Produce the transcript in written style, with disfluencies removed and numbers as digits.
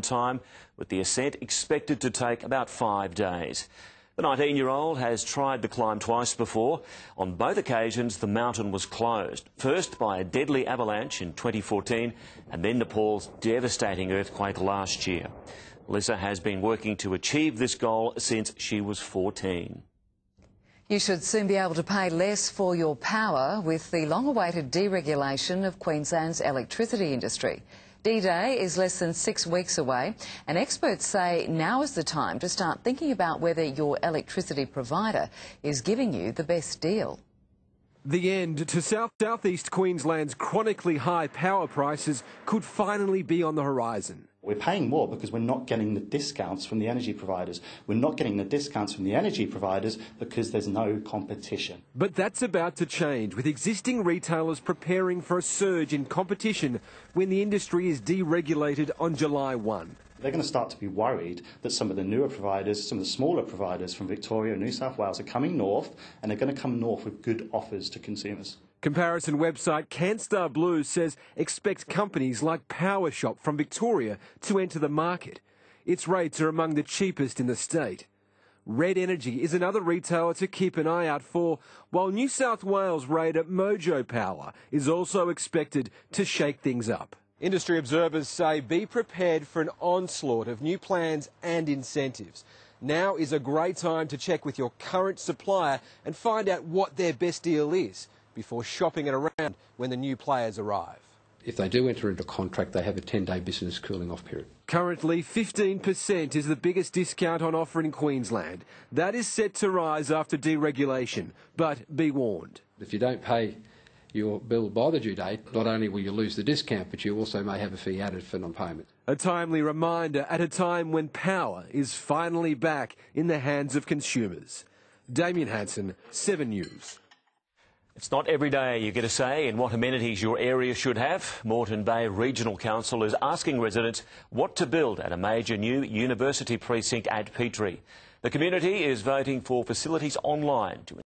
time, with the ascent expected to take about 5 days. The 19-year-old has tried the climb twice before. On both occasions, the mountain was closed, first by a deadly avalanche in 2014 and then Nepal's devastating earthquake last year. Melissa has been working to achieve this goal since she was 14. You should soon be able to pay less for your power with the long-awaited deregulation of Queensland's electricity industry. D-Day is less than 6 weeks away, and experts say now is the time to start thinking about whether your electricity provider is giving you the best deal. The end to southeast Queensland's chronically high power prices could finally be on the horizon. We're paying more because we're not getting the discounts from the energy providers. We're not getting the discounts from the energy providers because there's no competition. But that's about to change, with existing retailers preparing for a surge in competition when the industry is deregulated on July 1. They're going to start to be worried that some of the newer providers, some of the smaller providers from Victoria and New South Wales are coming north, and they're going to come north with good offers to consumers. Comparison website Canstar Blue says expect companies like Power Shop from Victoria to enter the market. Its rates are among the cheapest in the state. Red Energy is another retailer to keep an eye out for, while New South Wales raider Mojo Power is also expected to shake things up. Industry observers say be prepared for an onslaught of new plans and incentives. Now is a great time to check with your current supplier and find out what their best deal is before shopping it around when the new players arrive. If they do enter into a contract, they have a 10-day business cooling off period. Currently, 15% is the biggest discount on offer in Queensland. That is set to rise after deregulation, but be warned. If you don't pay your bill by the due date, not only will you lose the discount, but you also may have a fee added for non-payment. A timely reminder at a time when power is finally back in the hands of consumers. Damien Hanson, 7 News. It's not every day you get a say in what amenities your area should have. Moreton Bay Regional Council is asking residents what to build at a major new university precinct at Petrie. The community is voting for facilities online to